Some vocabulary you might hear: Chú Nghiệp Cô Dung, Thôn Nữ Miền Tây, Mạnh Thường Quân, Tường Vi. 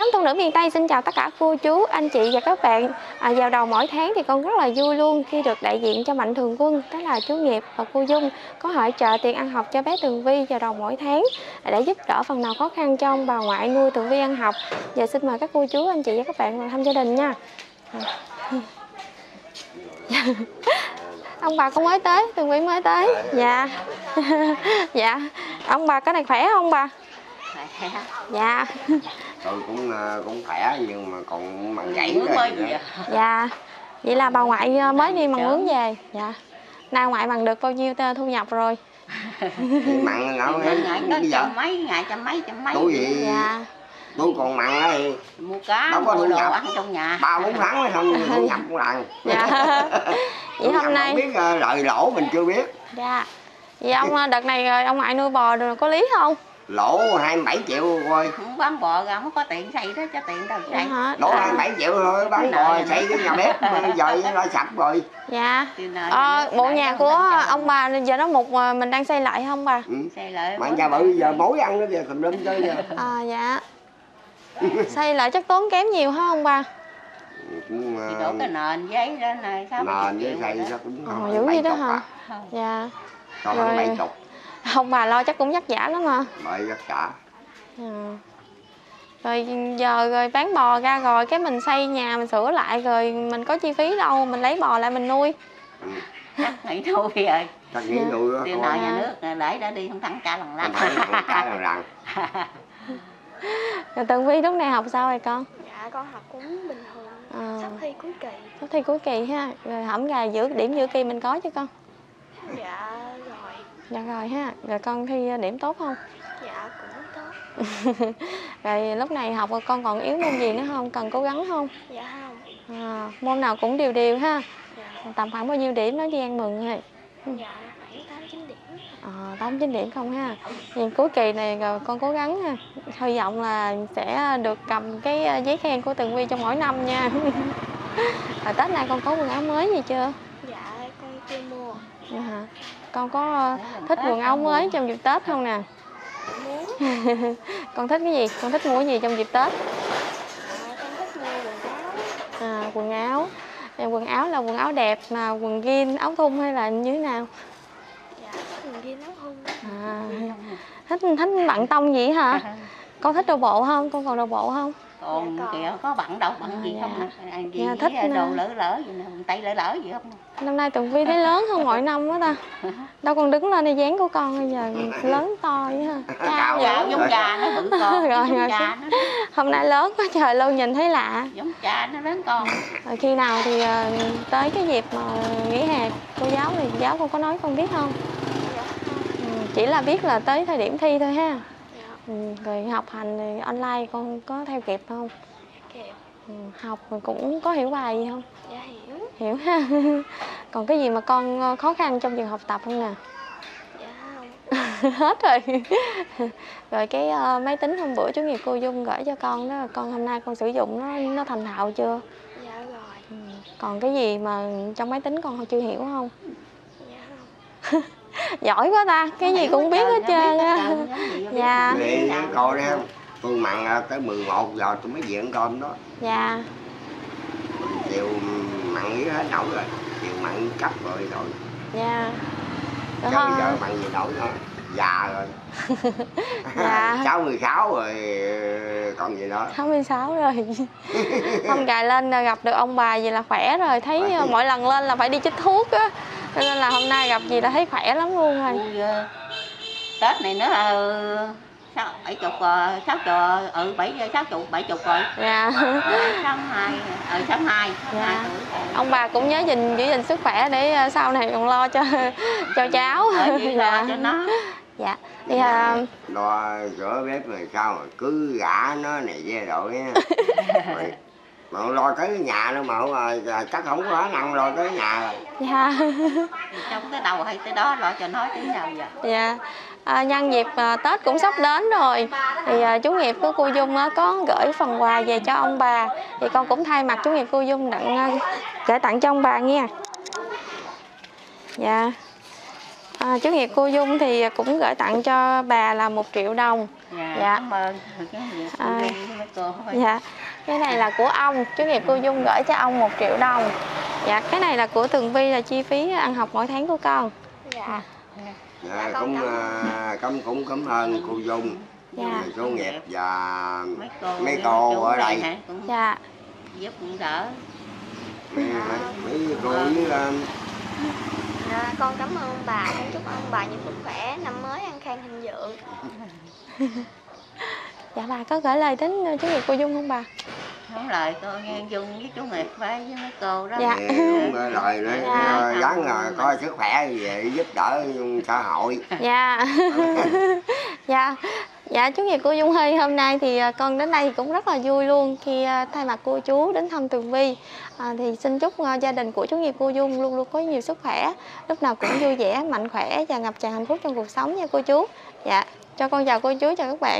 Nhóm Thôn Nữ Miền Tây xin chào tất cả cô chú, anh chị và các bạn. Vào đầu mỗi tháng thì con rất là vui luôn khi được đại diện cho Mạnh Thường Quân, đó là chú Nghiệp và cô Dung có hỗ trợ tiền ăn học cho bé Tường Vi vào đầu mỗi tháng để giúp đỡ phần nào khó khăn cho ông bà ngoại nuôi Tường Vi ăn học. Giờ xin mời các cô chú, anh chị và các bạn vào thăm gia đình nha. Ông bà cũng mới tới, Tường Vi mới tới. Dạ. Dạ. Ông bà cái này khỏe không bà? Dạ. Tôi cũng khỏe nhưng mà còn mặn gãy rồi. Dạ. Vậy là bà ngoại mới đi mặn nướng về. Dạ. Nay ngoại mặn được bao nhiêu thu nhập rồi? Mặn nó trăm mấy. Tôi vậy. Dạ. Tôi còn mặn á, mua cá, đâu có thu nhập ăn trong nhà. 3-4 tháng mới không thu nhập một lần. Dạ. Vậy hôm nay biết lợi lỗ mình chưa biết. Dạ. Vậy ông đợt này ông ngoại nuôi bò được có lý không? Lỗ 27 triệu rồi. Không bán bò ra không có tiền xây đó, cho tiền đâu vậy. Lỗ 27 triệu thôi, bán bò xây cái nhà bếp giờ nó sập rồi. Dạ. Bộ nhà của ông bà giờ nó một mình đang xây lại không bà? Ừ. Xây lại. Mà nhà bự giờ mối ăn nó giờ tùm lum chơi giờ. Dạ. Xây lại chắc tốn kém nhiều hả ông bà? Cũng thì đổ cái nền giấy đó này sao nền với xây đó. Nó cũng không dữ vậy đó hả? Dạ. Còn 70. Ông bà lo chắc cũng vất vả lắm hả? Bởi vất vả. Rồi giờ rồi bán bò ra rồi cái mình xây nhà mình sửa lại rồi mình có chi phí đâu, mình lấy bò lại mình nuôi. Chắc nghỉ nuôi rồi. Chắc nghỉ nuôi đó. Tiền nợ nhà nước để đã đi không thẳng cả lần lăn. Thẳng cả lần lăn. Rồi Tường Vi lúc này học sao rồi con? Dạ con học cũng bình thường. Sắp thi cuối kỳ. Sắp thi cuối kỳ ha. Rồi hổng gà điểm giữa kỳ mình có chứ con? Dạ rồi. Dạ rồi ha, rồi con thi điểm tốt không? Dạ cũng tốt. Rồi lúc này học con còn yếu môn gì nữa không? Cần cố gắng không? Dạ không. Môn nào cũng đều ha. Dạ. Tầm khoảng bao nhiêu điểm nói đi ăn mừng rồi? Dạ khoảng 8-9 điểm. 8-9 điểm không ha. Nhìn cuối kỳ này rồi con cố gắng ha. Hy vọng là sẽ được cầm cái giấy khen của Tường Vi trong mỗi năm nha. Rồi Tết nay con có quần áo mới gì chưa? Dạ con chưa mua. Dạ hả? Con có thích quần áo mới trong dịp Tết không nè? Con thích cái gì? Con thích mua cái gì trong dịp Tết? Con thích mua quần áo. Quần áo. Quần áo là quần áo đẹp mà quần jean áo thun hay là như thế nào? Dạ, quần jean áo thun. Thích bận tông gì hả? Con thích đồ bộ không? Con còn đồ bộ không? Còn kìa có bận đâu, bận gì không? Dạ, thích đồ lỡ gì nè, tay lỡ gì không? Năm nay Tường Vi thấy lớn hơn mọi năm quá ta. Đâu con đứng lên đây dáng của con bây giờ lớn to vậy ha. Cao dạo giống cha nó bự con. Rồi. Hôm nay lớn quá trời luôn nhìn thấy lạ. Giống cha nó lớn con. Rồi khi nào thì tới cái dịp mà nghỉ hè cô giáo thì giáo con có nói con biết không? Dạ. Chỉ là biết là tới thời điểm thi thôi ha. Dạ. Rồi học hành thì online con có theo kịp không? Kịp. Học mình cũng có hiểu bài gì không? Dạ hiểu ha. Còn cái gì mà con khó khăn trong việc học tập không nè? Dạ không. Hết rồi. Rồi cái máy tính hôm bữa chú Nghiệp cô Dung gửi cho con đó, con hôm nay con sử dụng nó thành thạo chưa? Dạ rồi. Còn cái gì mà trong máy tính con chưa hiểu không? Dạ không. Giỏi quá ta, cái gì cũng biết hết trơn á. Dạ. Coi đi không? Tôi mặn tới 11 giờ tôi mới về ăn cơm đó. Dạ. Chiều mặn nghĩa hết nổi rồi, chiều mặn cấp rồi. Dạ. Bây giờ mặn gì nổi nữa, già rồi. Dạ. 66 rồi còn gì nữa. 66 rồi. Không gài lên gặp được ông bà vậy là khỏe rồi, thấy mỗi lần lên là phải đi chích thuốc á. Cho nên là hôm nay gặp gì là thấy khỏe lắm luôn rồi. Tết này nữa sao 70 rồi. Dạ. 62. Dạ. Ông bà cũng nhớ giữ gìn sức khỏe để sau này còn lo cho cháu. Dạ. Cho nó. Dạ. Thì lo rửa bếp rồi sao mà cứ gã nó này với đội á. Mà lo tới nhà nữa mà không chắc không có năng lo tới nhà rồi. Dạ. Trong cái đầu hay tới đó lo cho nó chứ sao giờ. Dạ. Nhân dịp Tết cũng sắp đến rồi thì chú Nghiệp của cô Dung có gửi phần quà về cho ông bà, thì con cũng thay mặt chú Nghiệp cô Dung gửi tặng cho ông bà nha. Dạ. Chú Nghiệp cô Dung thì cũng gửi tặng cho bà là 1 triệu đồng. Dạ, dạ. Cảm ơn. Dạ. Cái này là của ông, chú Nghiệp cô Dung gửi cho ông 1 triệu đồng. Dạ, cái này là của Tường Vi là chi phí ăn học mỗi tháng của con. Dạ. Dạ, cũng cảm ơn cô Dung. Dạ. Chú Nghiệp và mấy cô ở đây. Dạ. Giúp cũng đỡ. Mấy cô với... con cảm ơn bà, con chúc ông bà nhiều sức khỏe, năm mới an khang thịnh vượng. Dạ, bà có gửi lời đến chú Nghiệp cô Dung không bà? Không lời cô nghe Dung với chú Nghiệp với mấy cô đó. Dạ. Cũng gửi lời nữa, gắn là coi sức khỏe vậy giúp đỡ xã hội. Dạ. Dạ. Dạ, chú Nghiệp cô Dung Huy hôm nay thì con đến đây cũng rất là vui luôn khi thay mặt cô chú đến thăm Tường Vi. Thì xin chúc gia đình của chú Nghiệp cô Dung luôn luôn có nhiều sức khỏe, lúc nào cũng vui vẻ, mạnh khỏe và ngập tràn hạnh phúc trong cuộc sống nha cô chú. Dạ, cho con chào cô chú, chào các bạn.